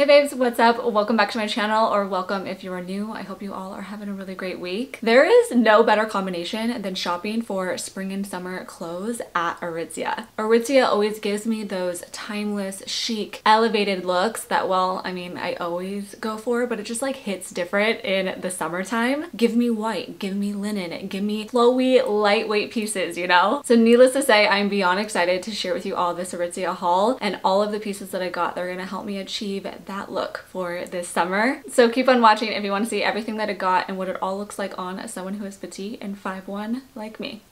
Hey babes, what's up? Welcome back to my channel, or welcome if you are new. I hope you all are having a really great week. There is no better combination than shopping for spring and summer clothes at Aritzia. Aritzia always gives me those timeless, chic, elevated looks that, well, I mean, I always go for, but it just like hits different in the summertime. Give me white, give me linen, give me flowy, lightweight pieces, you know? So needless to say, I'm beyond excited to share with you all this Aritzia haul and all of the pieces that I got. They're gonna help me achieve that look for this summer. So keep on watching if you want to see everything that I got and what it all looks like on someone who is petite and 5'1" like me.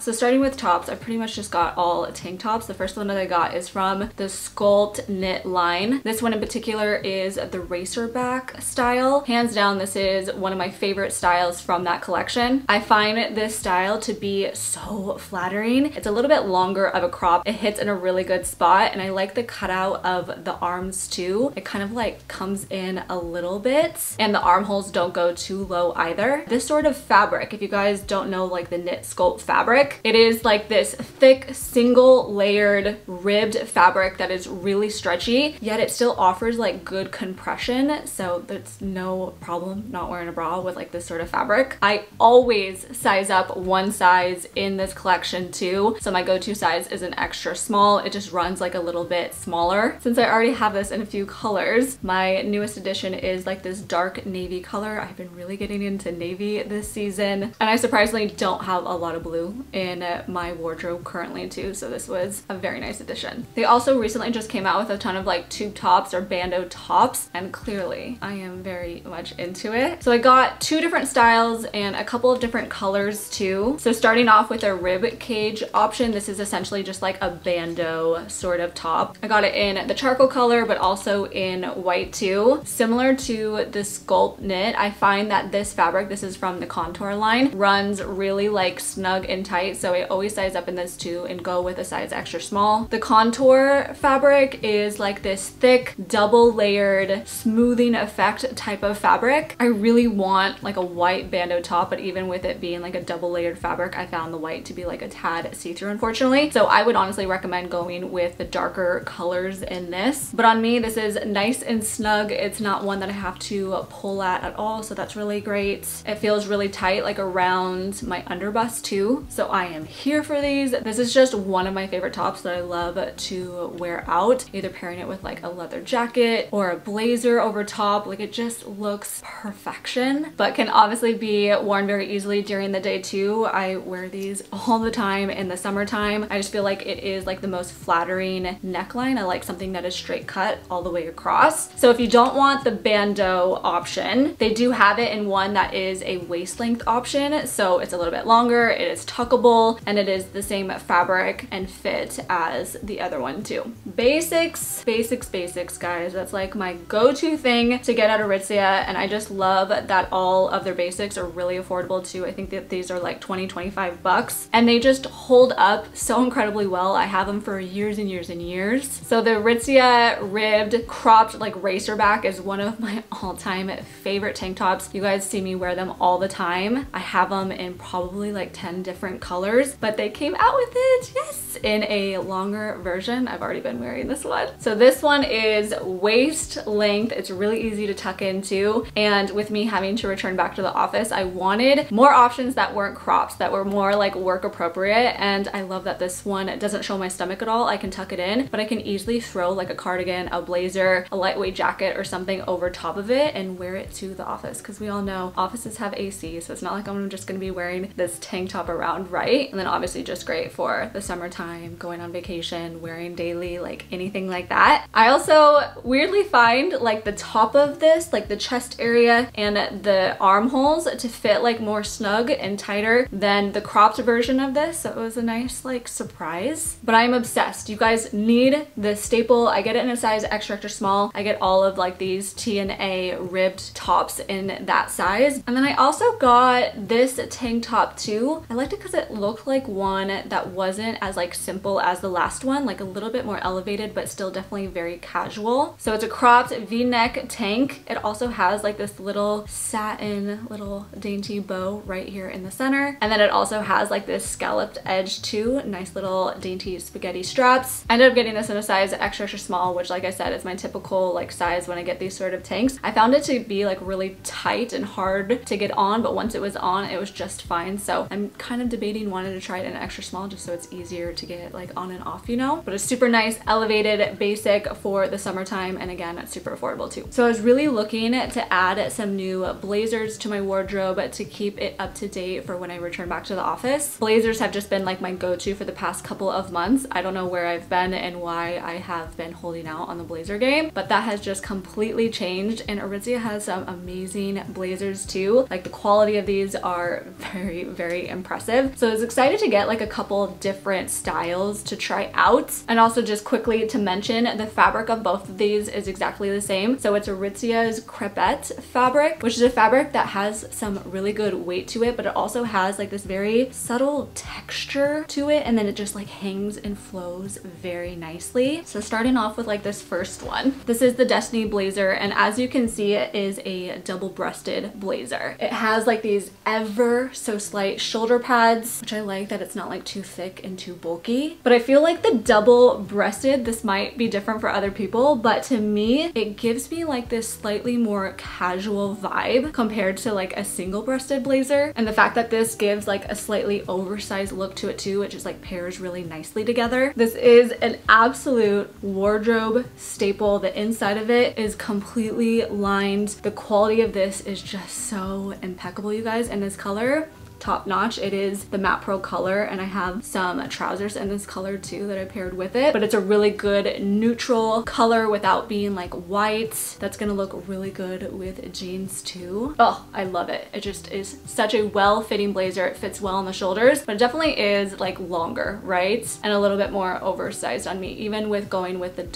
So starting with tops, I pretty much just got all tank tops. The first one that I got is from the Sculpt knit line. This one in particular is the racer back style. Hands down, this is one of my favorite styles from that collection. I find this style to be so flattering. It's a little bit longer of a crop. It hits in a really good spot, and I like the cutout of the arms too. It kind of like comes in a little bit, and the armholes don't go too low either. This sort of fabric, if you guys don't know like the knit Sculpt fabric, it is like this thick, single layered ribbed fabric that is really stretchy, yet it still offers like good compression. So that's no problem not wearing a bra with like this sort of fabric. I always size up one size in this collection too. So my go-to size is an extra small. It just runs like a little bit smaller. Since I already have this in a few colors, my newest edition is like this dark navy color. I've been really getting into navy this season, and I surprisingly don't have a lot of blue in my wardrobe currently too, so this was a very nice addition. They also recently just came out with a ton of like tube tops or bandeau tops, and clearly I am very much into it. So I got two different styles and a couple of different colors too. So starting off with a rib cage option, this is essentially just like a bandeau sort of top. I got it in the charcoal color but also in white too. Similar to the Sculpt knit, I find that this fabric, this is from the Contour line, runs really like snug and tight. So I always size up in this too and go with a size extra small. The Contour fabric is like this thick, double layered, smoothing effect type of fabric. I really want like a white bandeau top, but even with it being like a double layered fabric, I found the white to be like a tad see-through, unfortunately. So I would honestly recommend going with the darker colors in this. But on me, this is nice and snug. It's not one that I have to pull at all, so that's really great. It feels really tight like around my underbust too. So I am here for these. This is just one of my favorite tops that I love to wear out, either pairing it with like a leather jacket or a blazer over top. Like, it just looks perfection, but can obviously be worn very easily during the day too. I wear these all the time in the summertime. I just feel like it is like the most flattering neckline. I like something that is straight cut all the way across. So if you don't want the bandeau option, they do have it in one that is a waist length option. So it's a little bit longer, it is tuckable, and it is the same fabric and fit as the other one too. Basics, basics, basics, guys. That's like my go-to thing to get out of Aritzia, and I just love that all of their basics are really affordable too. I think that these are like 20, 25 bucks, and they just hold up so incredibly well. I have them for years and years and years. So the Aritzia ribbed, cropped, like racer back is one of my all-time favorite tank tops. You guys see me wear them all the time. I have them in probably like 10 different colors. But they came out with it, yes, in a longer version. I've already been wearing this one. So this one is waist length. It's really easy to tuck into, and with me having to return back to the office, I wanted more options that weren't crops, that were more like work appropriate, and I love that this one doesn't show my stomach at all. I can tuck it in, but I can easily throw like a cardigan, a blazer, a lightweight jacket or something over top of it and wear it to the office, because we all know offices have AC, so it's not like I'm just going to be wearing this tank top around, right? And then obviously just great for the summertime, going on vacation, wearing daily, like anything like that. I also weirdly find like the top of this, like the chest area and the armholes, to fit like more snug and tighter than the cropped version of this. So it was a nice like surprise, but I'm obsessed. You guys need this staple. I get it in a size extra, extra small. I get all of like these TNA ribbed tops in that size. And then I also got this tank top too. I liked it because it looked like one that wasn't as like simple as the last one, like a little bit more elevated, but still definitely very casual. So it's a cropped V-neck tank. It also has like this little satin little dainty bow right here in the center. And then it also has like this scalloped edge too. Nice little dainty spaghetti straps. I ended up getting this in a size extra, extra small, which like I said, is my typical like size when I get these sort of tanks. I found it to be like really tight and hard to get on, but once it was on, it was just fine. So I'm kind of debating wanting to try it in an extra small just so it's easier to get like on and off, you know? But it's super nice, elevated, basic for the summertime. And again, it's super affordable too. So I was really looking to add some new blazers to my wardrobe to keep it up to date for when I return back to the office. Blazers have just been like my go-to for the past couple of months. I don't know where I've been and why I have been holding out on the blazer game, but that has just completely changed. And Aritzia has some amazing blazers too. Like the quality of these are very, very impressive. So I was excited to get like a couple different styles to try out. And also just quickly to mention, the fabric of both of these is exactly the same. So it's Aritzia's Crepette fabric, which is a fabric that has some really good weight to it, but it also has like this very subtle texture to it. And then it just like hangs and flows very nicely. So starting off with like this first one, this is the Destiny Blazer. And as you can see, it is a double-breasted blazer. It has like these ever so slight shoulder pads, which I like that it's not like too thick and too bulky, but I feel like the double-breasted, this might be different for other people, but to me, it gives me like this slightly more casual vibe compared to like a single-breasted blazer. And the fact that this gives like a slightly oversized look to it too, it just like pairs really nicely together. This is an absolute wardrobe staple. The inside of it is completely lined. The quality of this is just so impeccable, you guys, and this color, top notch. It is the Matte Pro color, and I have some trousers in this color too that I paired with it, but it's a really good neutral color without being like white. That's gonna look really good with jeans too. Oh, I love it. It just is such a well-fitting blazer. It fits well on the shoulders, but it definitely is like longer, right? And a little bit more oversized on me, even with going with the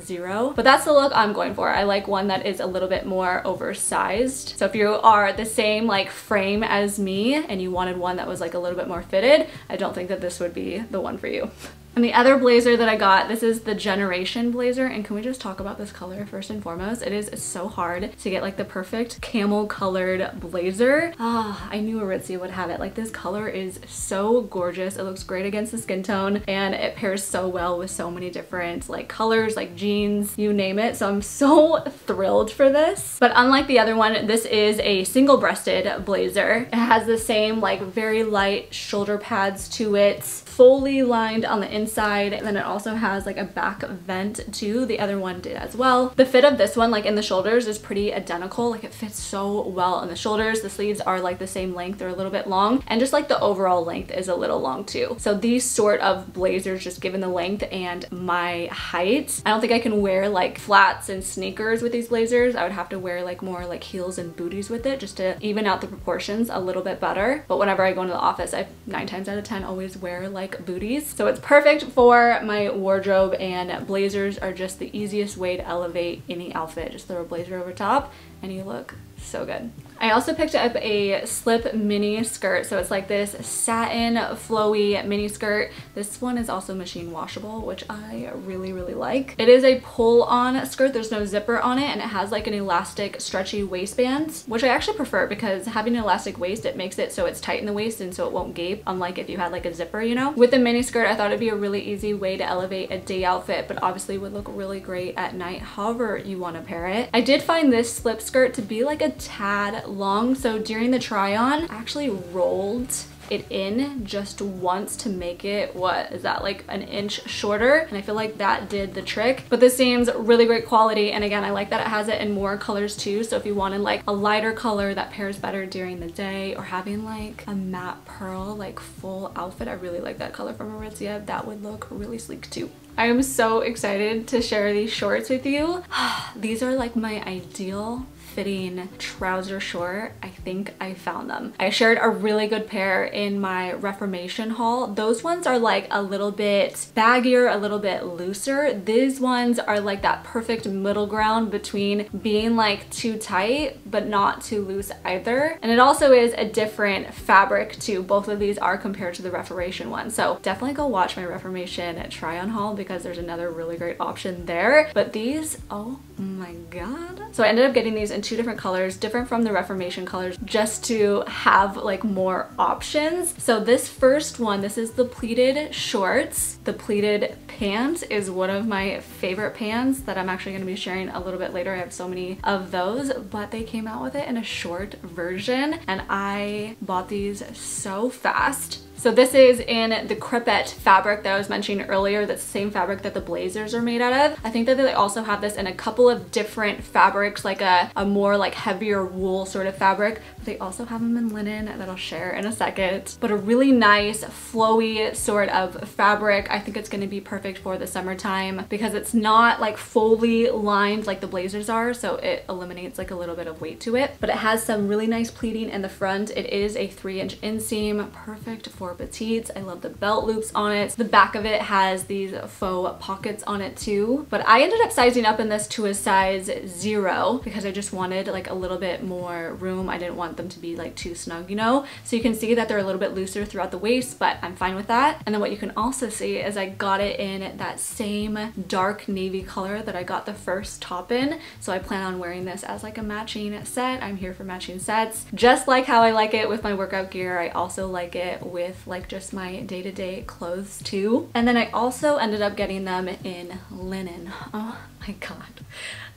00. But that's the look I'm going for. I like one that is a little bit more oversized. So if you are the same like frame as me and you wanted one that was like a little bit more fitted, I don't think that this would be the one for you. And the other blazer that I got, this is the Generation Blazer. And can we just talk about this color first and foremost? It is so hard to get like the perfect camel colored blazer. Ah, I knew Aritzia would have it. Like this color is so gorgeous. It looks great against the skin tone and it pairs so well with so many different like colors, like jeans, you name it. So I'm so thrilled for this. But unlike the other one, this is a single breasted blazer. It has the same like very light shoulder pads to it, fully lined on the inside, and then it also has like a back vent too. The other one did as well. The fit of this one, like in the shoulders, is pretty identical. Like it fits so well in the shoulders. The sleeves are like the same length or a little bit long, and just like the overall length is a little long too. So these sort of blazers, just given the length and my height, I don't think I can wear like flats and sneakers with these blazers. I would have to wear like more like heels and booties with it just to even out the proportions a little bit better. But whenever I go into the office, I 9 times out of 10 always wear like booties. So it's perfect for my wardrobe, and blazers are just the easiest way to elevate any outfit. Just throw a blazer over top and you look so good. I also picked up a slip mini skirt. So it's like this satin flowy mini skirt. This one is also machine washable, which I really, really like. It is a pull-on skirt. There's no zipper on it, and it has like an elastic stretchy waistband, which I actually prefer because having an elastic waist, it makes it so it's tight in the waist and so it won't gape, unlike if you had like a zipper, you know? With the mini skirt, I thought it'd be a really easy way to elevate a day outfit, but obviously would look really great at night, however you want to pair it. I did find this slip skirt to be like a tad long, so during the try on, I actually rolled it in just once to make it, what is that, like an inch shorter, and I feel like that did the trick. But this seems really great quality, and again, I like that it has it in more colors too. So if you wanted like a lighter color that pairs better during the day, or having like a matte pearl like full outfit, I really like that color from Aritzia. That would look really sleek too. I am so excited to share these shorts with you. These are like my ideal fitting trouser short. I think I found them. I shared a really good pair in my Reformation haul. Those ones are like a little bit baggier, a little bit looser. These ones are like that perfect middle ground between being like too tight but not too loose either. And it also is a different fabric too. Both of these are compared to the Reformation one. So definitely go watch my Reformation try on haul because there's another really great option there. But these, oh my god. So I ended up getting these in two different colors, different from the Reformation colors, just to have like more options. So this first one, this is the pleated shorts. The pleated pants is one of my favorite pants that I'm actually going to be sharing a little bit later. I have so many of those, but they came out with it in a short version and I bought these so fast. So this is in the Crepette fabric that I was mentioning earlier. That's the same fabric that the blazers are made out of. I think that they also have this in a couple of different fabrics, like a more like heavier wool sort of fabric. But they also have them in linen that I'll share in a second. But a really nice flowy sort of fabric. I think it's going to be perfect for the summertime because it's not like fully lined like the blazers are. So it eliminates like a little bit of weight to it. But it has some really nice pleating in the front. It is a 3-inch inseam, perfect for petites. I love the belt loops on it. The back of it has these faux pockets on it too. But I ended up sizing up in this to a size 0 because I just wanted like a little bit more room. I didn't want them to be like too snug, you know? So you can see that they're a little bit looser throughout the waist, but I'm fine with that. And then what you can also see is I got it in that same dark navy color that I got the first top in. So I plan on wearing this as like a matching set. I'm here for matching sets. Just like how I like it with my workout gear, I also like it with like just my day-to-day clothes too. And then I also ended up getting them in linen. Oh my god.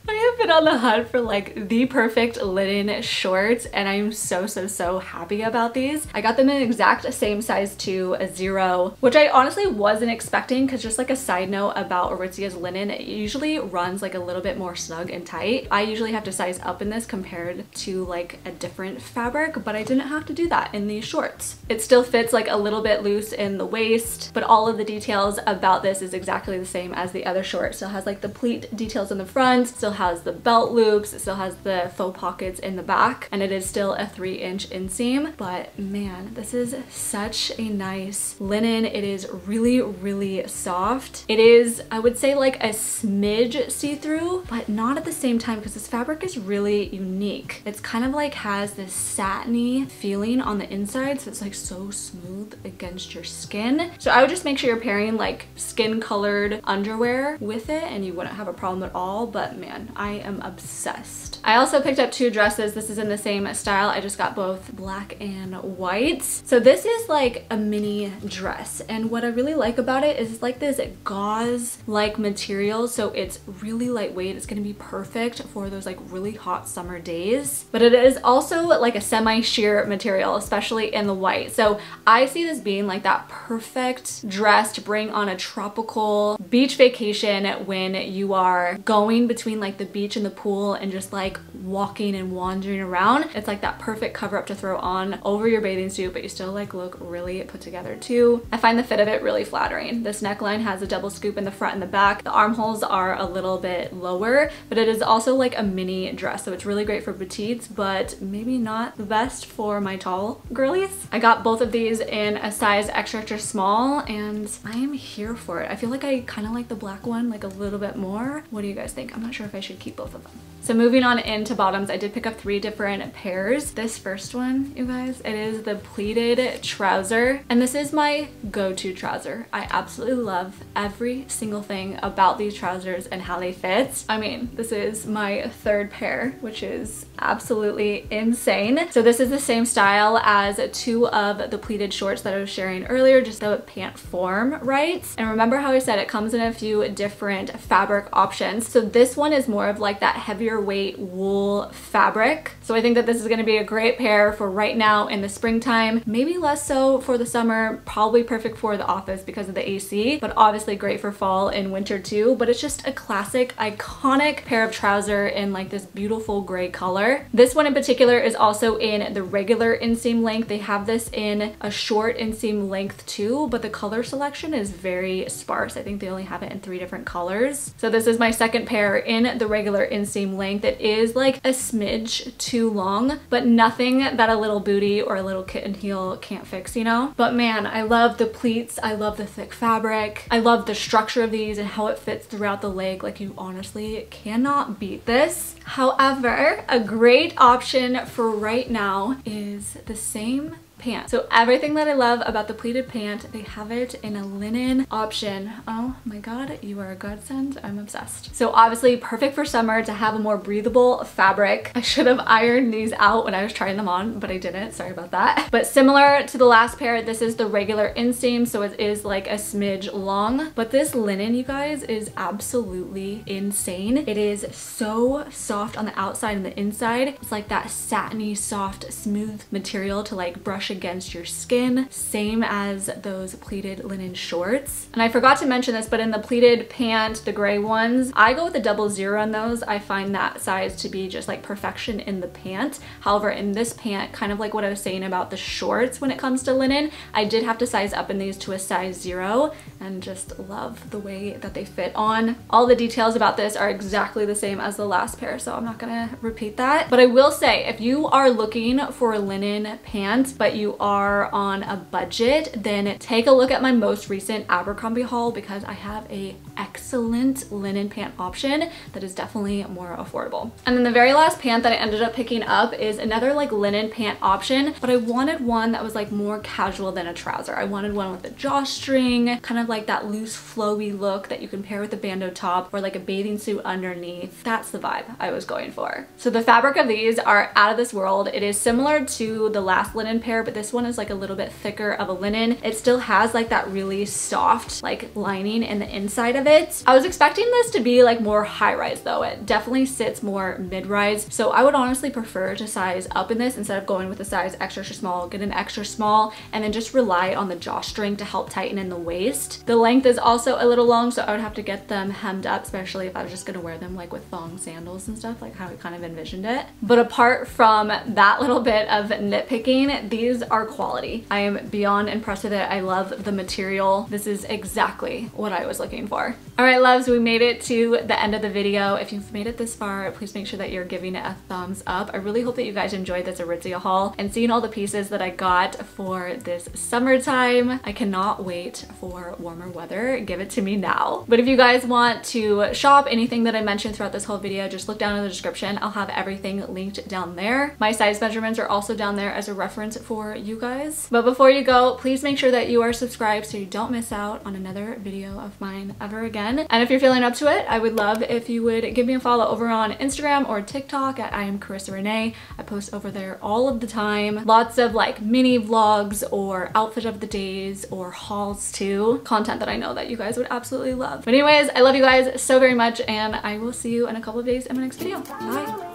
I have been on the hunt for like the perfect linen shorts and I'm so happy about these. I got them in exact same size to a 0, which I honestly wasn't expecting because just like a side note about Aritzia's linen, it usually runs like a little bit more snug and tight. I usually have to size up in this compared to like a different fabric, but I didn't have to do that in these shorts. It still fits like a little bit loose in the waist, but all of the details about this is exactly the same as the other short. Still has like the pleat details in the front, still has the belt loops, it still has the faux pockets in the back, and it is still a 3-inch inseam. But man, this is such a nice linen. It is really soft. It is, I would say, like a smidge see-through, but not at the same time because this fabric is really unique. It's kind of like has this satiny feeling on the inside, so it's like so smooth against your skin. So I would just make sure you're pairing like skin colored underwear with it and you wouldn't have a problem at all. But man, I am obsessed. I also picked up two dresses. This is in the same style. I just got both black and white. So this is like a mini dress. And what I really like about it is it's like this gauze-like material. So it's really lightweight. It's going to be perfect for those like really hot summer days. But it is also like a semi-sheer material, especially in the white. So I see this being like that perfect dress to bring on a tropical beach vacation when you are going between like the beach and the pool and just like walking and wandering around. It's like that perfect cover up to throw on over your bathing suit, but you still like look really put together too. I find the fit of it really flattering. This neckline has a double scoop in the front and the back. The armholes are a little bit lower, but it is also like a mini dress. So it's really great for petites, but maybe not the best for my tall girlies. I got both of these in a size extra small and I am here for it. I feel like I kind of like the black one like a little bit more. What do you guys think? I'm not sure if I should keep both of them. So moving on into bottoms, I did pick up 3 different pairs. This first one, you guys, it is the pleated trouser. And this is my go-to trouser. I absolutely love every single thing about these trousers and how they fit. I mean, this is my 3rd pair, which is absolutely insane. So this is the same style as 2 of the pleated shorts that I was sharing earlier, just the pant form, right? And remember how I said it comes in a few different fabric options. So this one is more of like that heavier weight wool fabric. So I think that this is going to be a great pair for right now in the springtime, maybe less so for the summer, probably perfect for the office because of the AC, but obviously great for fall and winter too. But it's just a classic, iconic pair of trouser in like this beautiful gray color. This one in particular is also in the regular inseam length. They have this in a short inseam length too, but the color selection is very sparse. I think they only have it in 3 different colors. So this is my second pair in than the regular inseam length. It is like a smidge too long, but nothing that a little booty or a little kitten heel can't fix, you know? But man, I love the pleats. I love the thick fabric. I love the structure of these and how it fits throughout the leg. Like, you honestly cannot beat this. However, a great option for right now is the same pant. So everything that I love about the pleated pant, they have it in a linen option. Oh my god, you are a godsend. I'm obsessed. So obviously perfect for summer to have a more breathable fabric. I should have ironed these out when I was trying them on, but I didn't. Sorry about that. But similar to the last pair, this is the regular inseam, so it is like a smidge long. But this linen, you guys, is absolutely insane. It is so soft on the outside and the inside. It's like that satiny, soft, smooth material to like brush against your skin, same as those pleated linen shorts. And I forgot to mention this, but in the pleated pant, the gray ones, I go with a 00 on those. I find that size to be just like perfection in the pant. However, in this pant, kind of like what I was saying about the shorts when it comes to linen, I did have to size up in these to a size 0 and just love the way that they fit on. All the details about this are exactly the same as the last pair, so I'm not gonna repeat that. But I will say, if you are looking for a linen pant, but you are on a budget, then take a look at my most recent Abercrombie haul because I have a excellent linen pant option that is definitely more affordable. And then the very last pant that I ended up picking up is another like linen pant option, but I wanted one that was like more casual than a trouser. I wanted one with a drawstring, kind of like that loose flowy look that you can pair with a bandeau top or like a bathing suit underneath. That's the vibe I was going for. So the fabric of these are out of this world. It is similar to the last linen pair, but this one is like a little bit thicker of a linen. It still has like that really soft like lining in the inside of it. I was expecting this to be like more high-rise though. It definitely sits more mid-rise, so I would honestly prefer to size up in this instead of going with a size extra small. Get an extra small and then just rely on the drawstring to help tighten in the waist. The length is also a little long, so I would have to get them hemmed up, especially if I was just gonna wear them like with thong sandals and stuff, like how I kind of envisioned it. But apart from that little bit of nitpicking, these are quality. I am beyond impressed with it. I love the material. This is exactly what I was looking for. All right, loves, we made it to the end of the video. If you've made it this far, please make sure that you're giving it a thumbs up. I really hope that you guys enjoyed this Aritzia haul and seeing all the pieces that I got for this summertime. I cannot wait for warmer weather. Give it to me now. But if you guys want to shop anything that I mentioned throughout this whole video, just look down in the description. I'll have everything linked down there. My size measurements are also down there as a reference for you guys. But before you go, please make sure that you are subscribed so you don't miss out on another video of mine ever again. And if you're feeling up to it, I would love if you would give me a follow over on Instagram or TikTok at @IamCarissaRenee. I post over there all of the time. Lots of like mini vlogs or outfit of the days or hauls too. Content that I know that you guys would absolutely love. But anyways, I love you guys so very much and I will see you in a couple of days in my next video. Bye!